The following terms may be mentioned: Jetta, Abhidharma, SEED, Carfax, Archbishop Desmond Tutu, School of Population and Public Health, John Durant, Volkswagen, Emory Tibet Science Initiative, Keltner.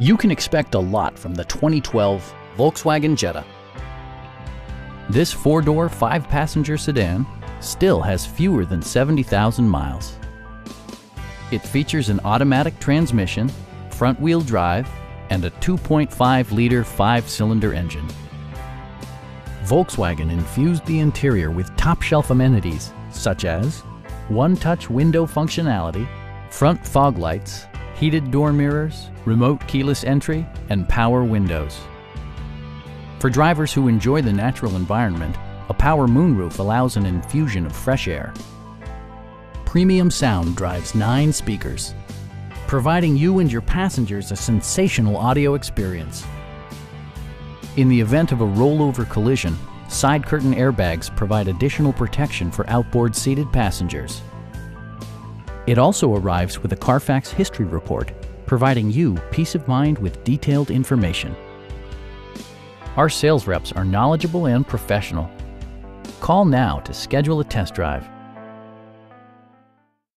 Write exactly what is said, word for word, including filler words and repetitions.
You can expect a lot from the twenty twelve Volkswagen Jetta. This four-door, five-passenger sedan still has fewer than seventy thousand miles. It features an automatic transmission, front-wheel drive, and a two point five liter five-cylinder engine. Volkswagen infused the interior with top-shelf amenities such as one-touch window functionality, front fog lights, heated door mirrors, remote keyless entry, and power windows. For drivers who enjoy the natural environment, a power moonroof allows an infusion of fresh air. Premium sound drives nine speakers, providing you and your passengers a sensational audio experience. In the event of a rollover collision, side curtain airbags provide additional protection for outboard seated passengers. It also arrives with a Carfax history report, providing you peace of mind with detailed information. Our sales reps are knowledgeable and professional. Call now to schedule a test drive.